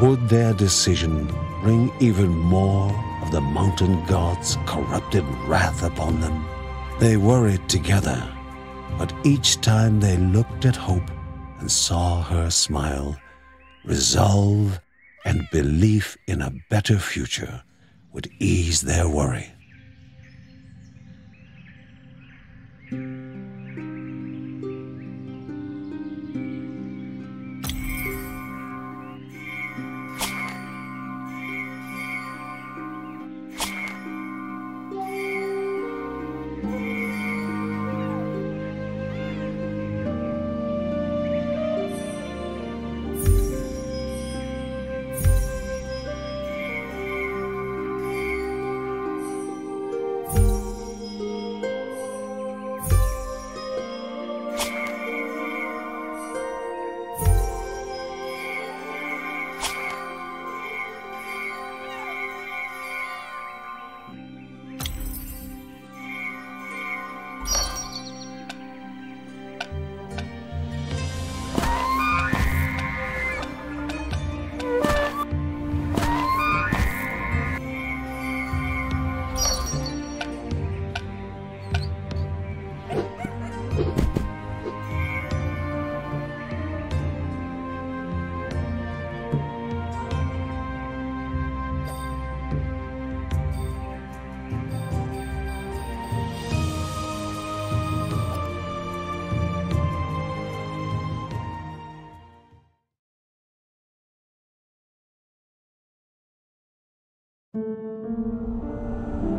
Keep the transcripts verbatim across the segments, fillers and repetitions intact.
Would their decision bring even more of the mountain god's corrupted wrath upon them? They worried together, but each time they looked at Hope and saw her smile, resolve and belief in a better future would ease their worry.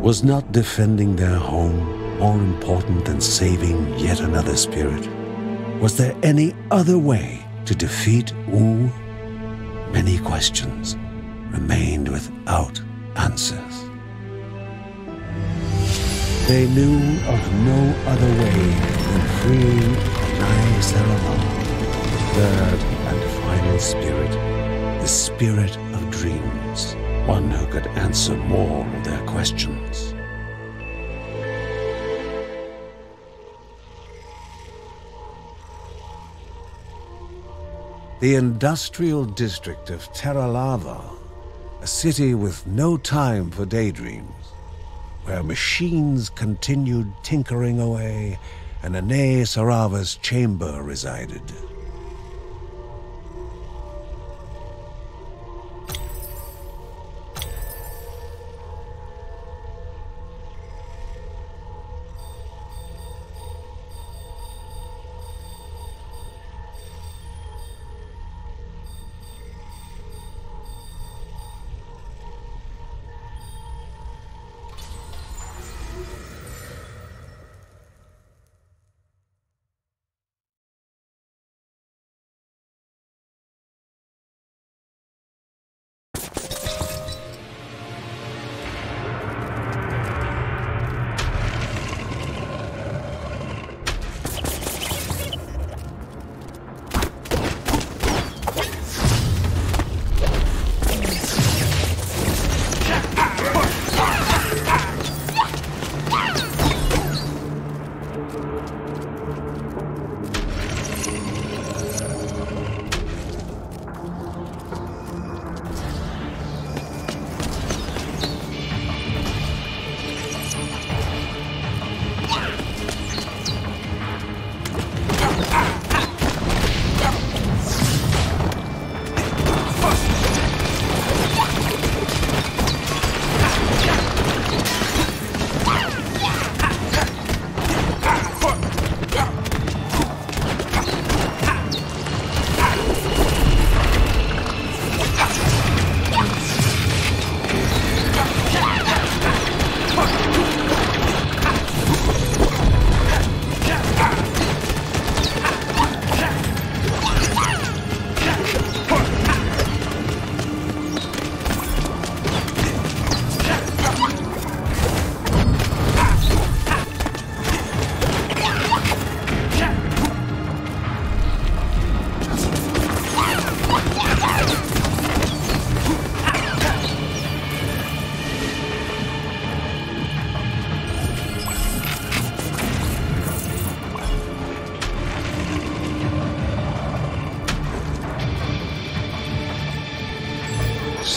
Was not defending their home more important than saving yet another spirit? Was there any other way to defeat Wu? Many questions remained without answers. They knew of no other way than freeing Nai Zeravong, the third and final spirit, the spirit of dreams. One who could answer more of their questions. The industrial district of Terralava, a city with no time for daydreams, where machines continued tinkering away and Nai Zeravong's chamber resided.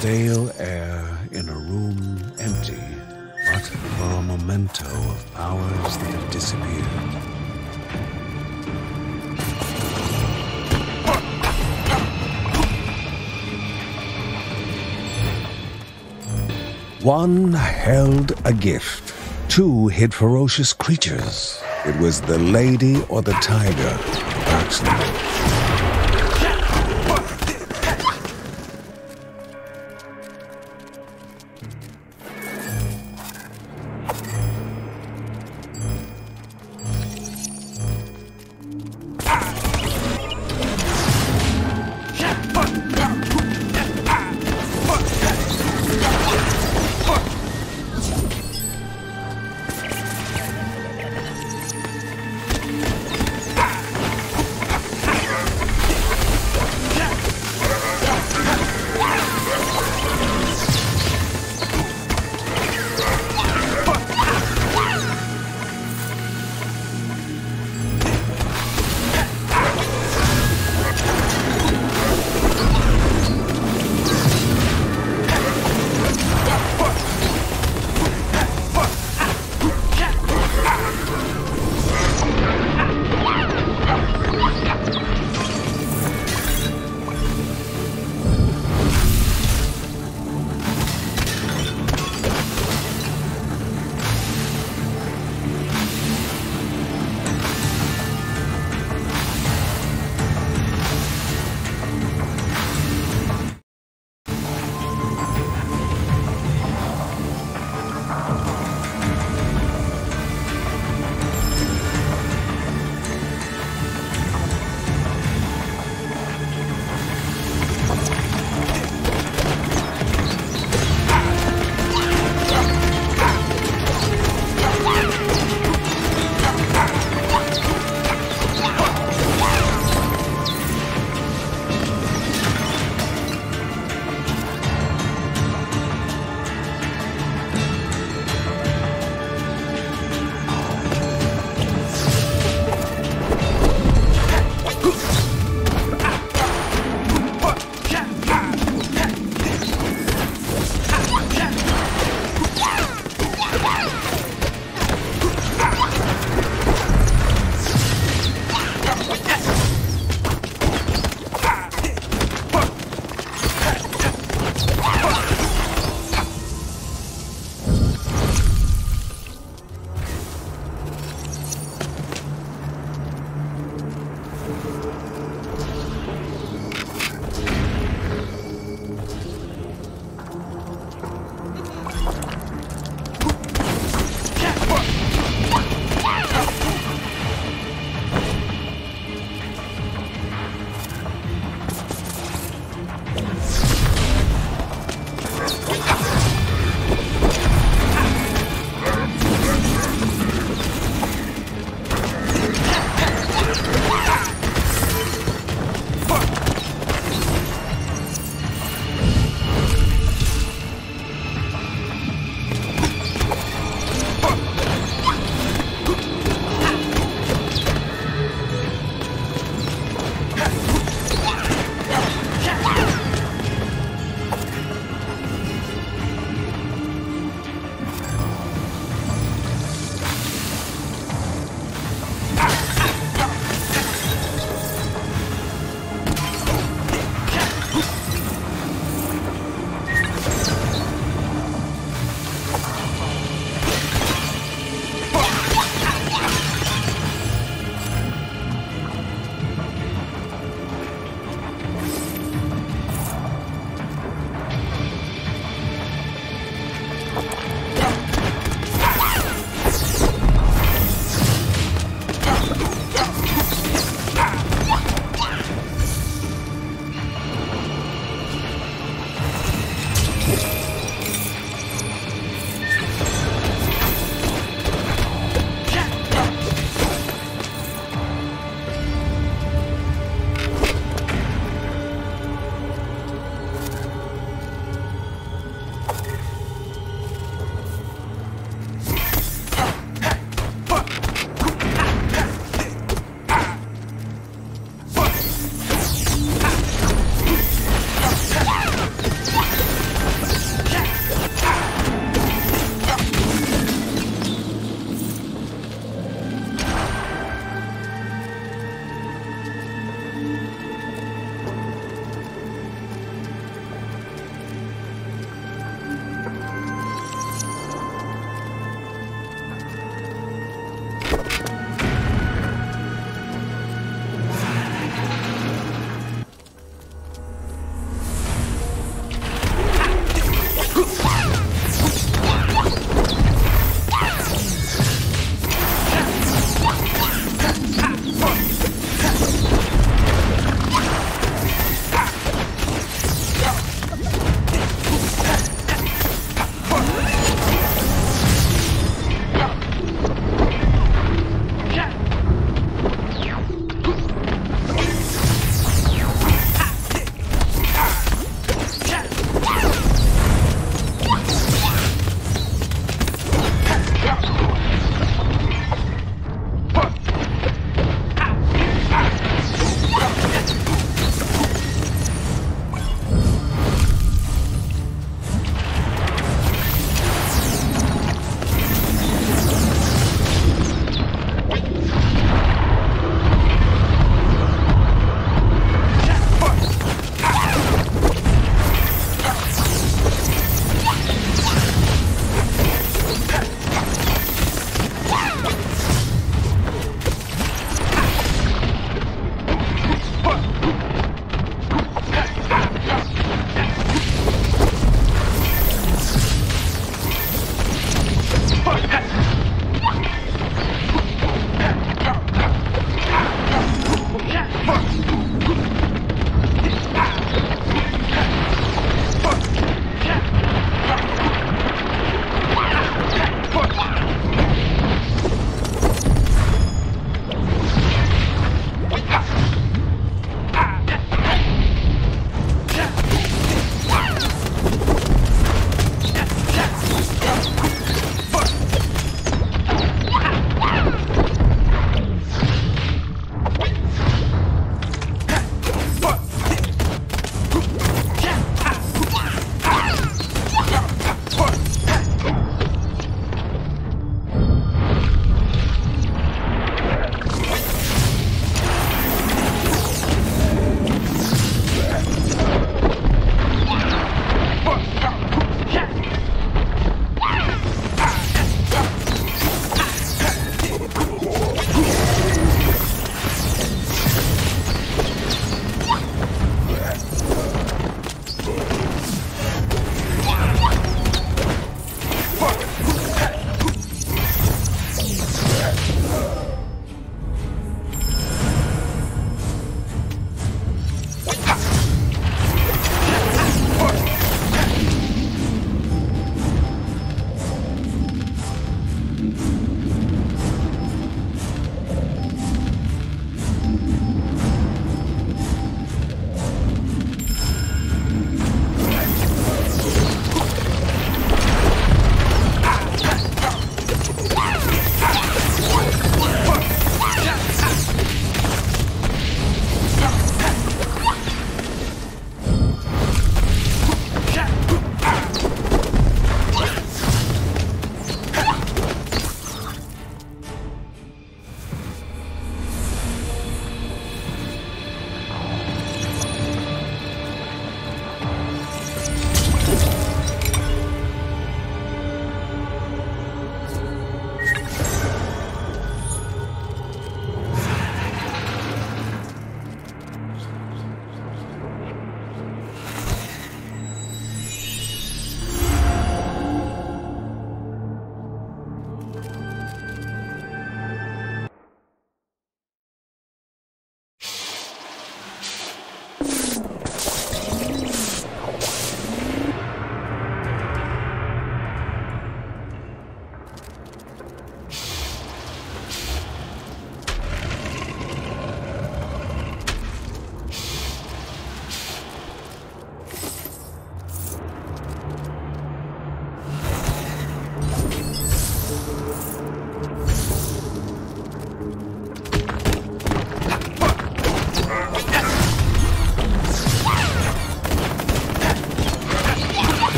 stale air in a room empty, but for a memento of powers that have disappeared. One held a gift. Two hid ferocious creatures. It was the lady or the tiger, Bergson.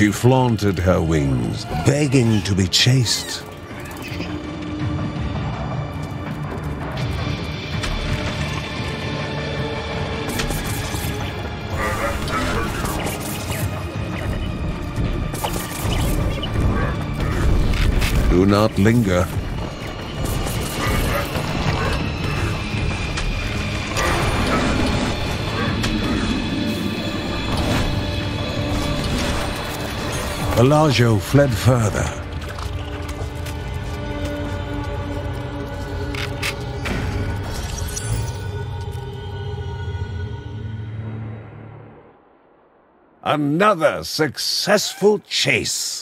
She flaunted her wings, begging to be chased. Do not linger. Pelagio fled further. Another successful chase.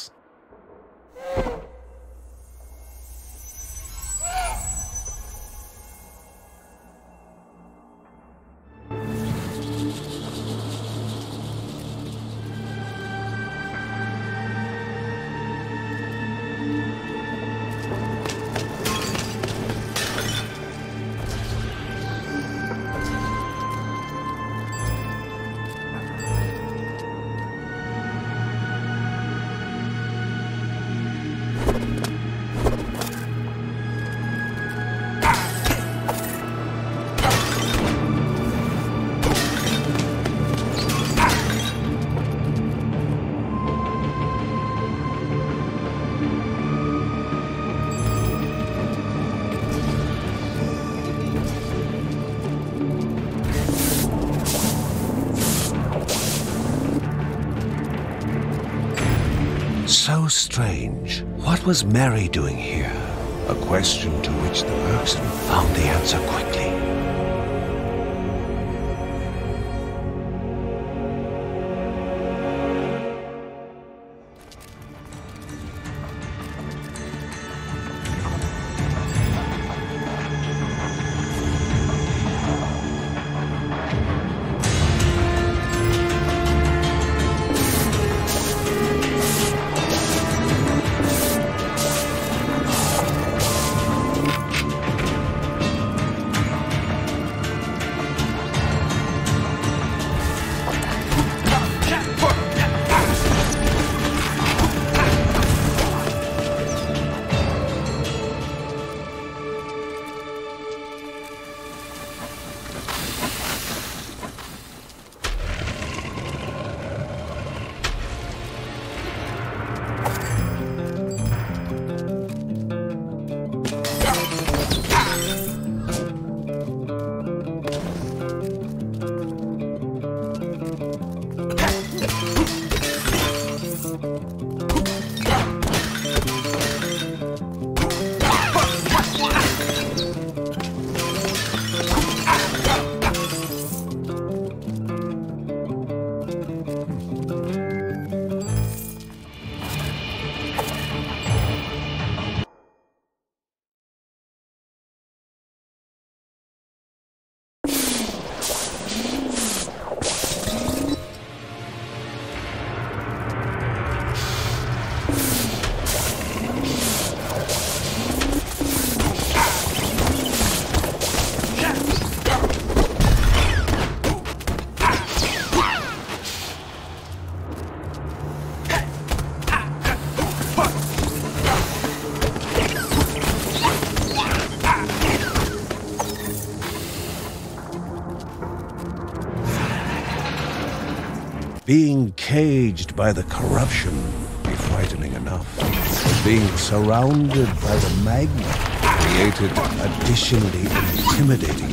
strange. What was Mary doing here? A question to which the Bergson found the answer quickly. Being caged by the corruption would be frightening enough. But being surrounded by the magma created an additionally intimidating .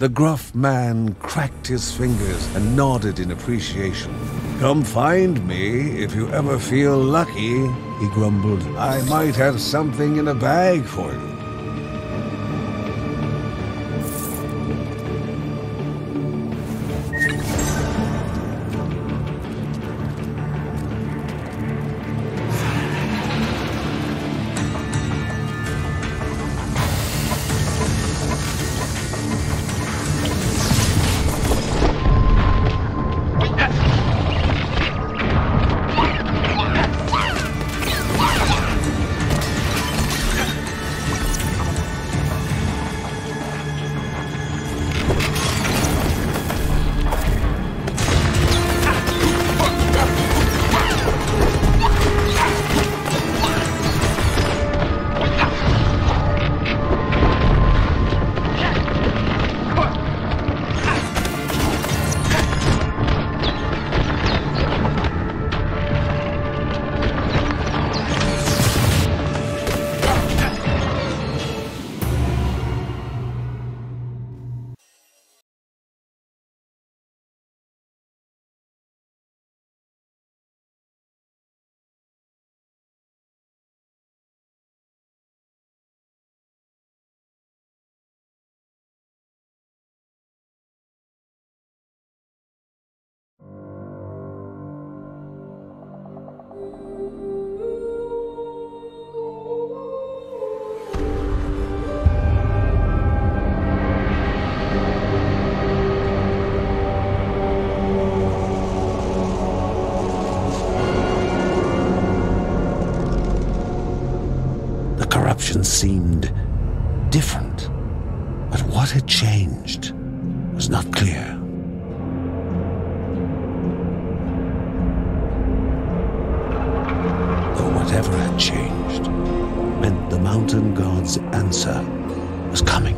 The gruff man cracked his fingers and nodded in appreciation. "Come find me if you ever feel lucky," he grumbled. "I might have something in a bag for you." But what had changed was not clear. Though whatever had changed meant the mountain god's answer was coming.